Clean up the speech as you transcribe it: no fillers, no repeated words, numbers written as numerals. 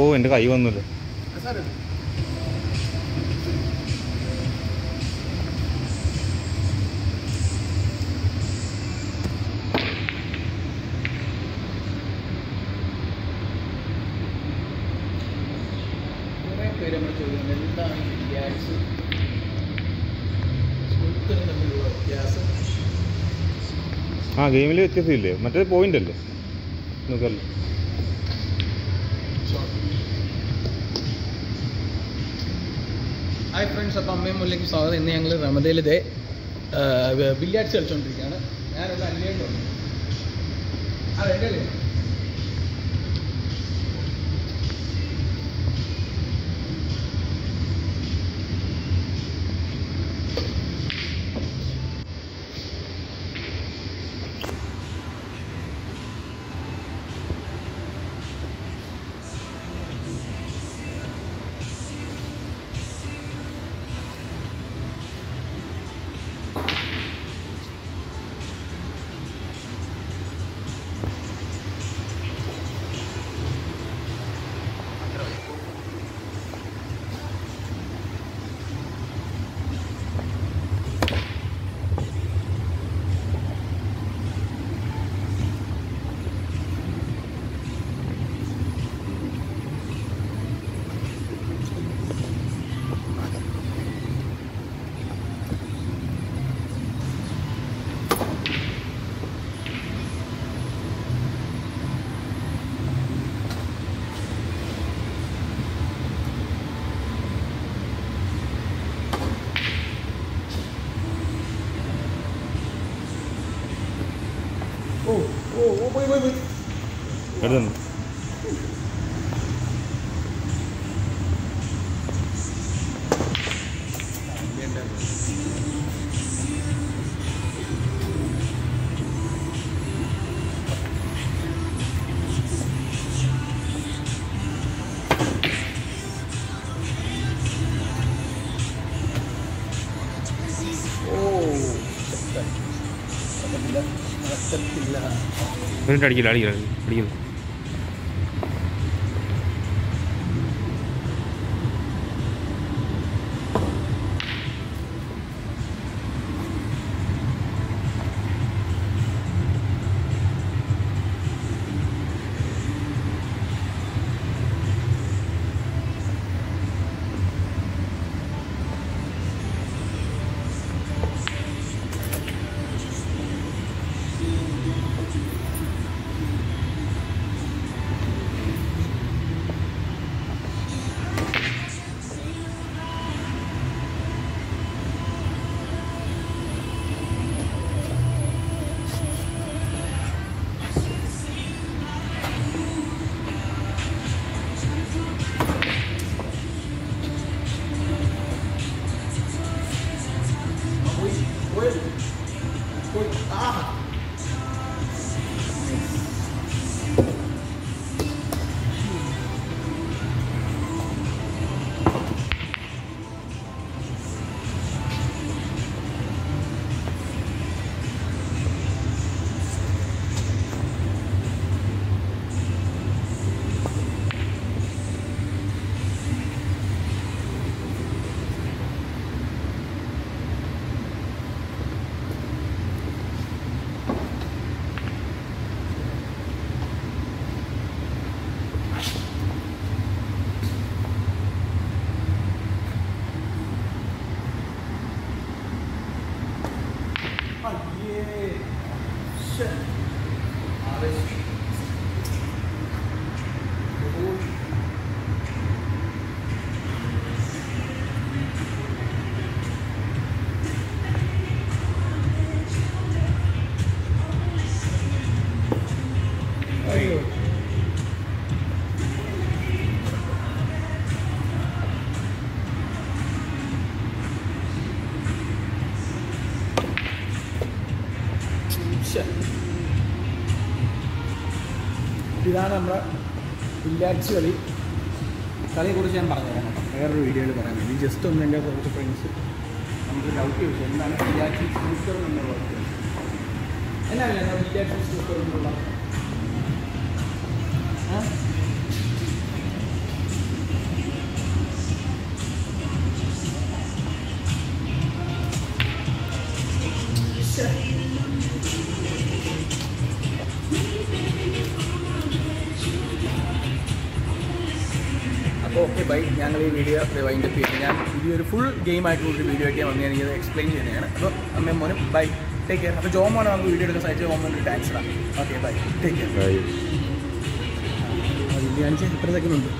ഓ എൻ്റെ കൈ വന്നില്ല. ആ ഗെയിമിൽ വ്യത്യാസമില്ലേ? മറ്റേ പോയിന്റ് അല്ലേ നോക്കല്ലേ. ഹായ് ഫ്രണ്ട്സ്, അപ്പം അമ്മയും മുല്ലേക്ക് സ്വാഗതം. ഇന്ന് ഞങ്ങൾ റമദയിലിതേ ബില്യാർഡ്സ് കളിച്ചുകൊണ്ടിരിക്കുകയാണ്. ഞാനൊരു അന്വേഷണം അതെ Perdón. അടിക്കില്ല അടിക്കില്ല അടിക്കില്ല. ഇതാണ് നമ്മുടെ ബില്യാർഡ്സ് കളി. കളിയെക്കുറിച്ച് ഞാൻ പറഞ്ഞു തരാം വേറൊരു വീഡിയോയിൽ പറയാൻ വേണ്ടി. ജസ്റ്റ് ഒന്ന് എൻ്റെ കുറച്ച് ഫ്രണ്ട്സ് നമുക്ക് ഡൗട്ട് ചോദിച്ചു എന്താണ് ബില്യാർഡ്സ് സ്നൂക്കർ എന്നുള്ളത്. എന്നാണ് ബില്യാർഡ്സ് സ്നൂക്കർ എന്നുള്ളത്? bye. Yangal video wind up cheyanu. Full game aayittu video ekku vannu explain cheyananu. So amme mone bye. Take care. Appo John mone namu video edukkana sahichu mone thanks da. Okay bye. Take care. Bye. Anju 30 second undu.